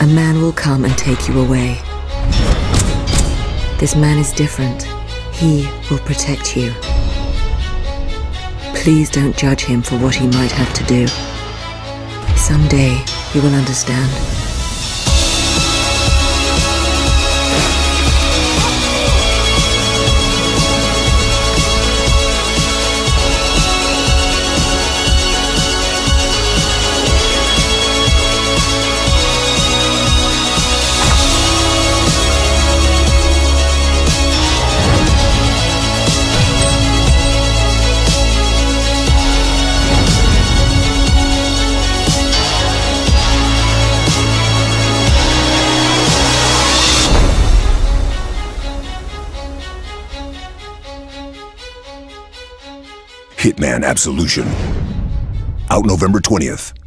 a man will come and take you away. This man is different. He will protect you. Please don't judge him for what he might have to do. Someday, you will understand. Hitman Absolution, out November 20th.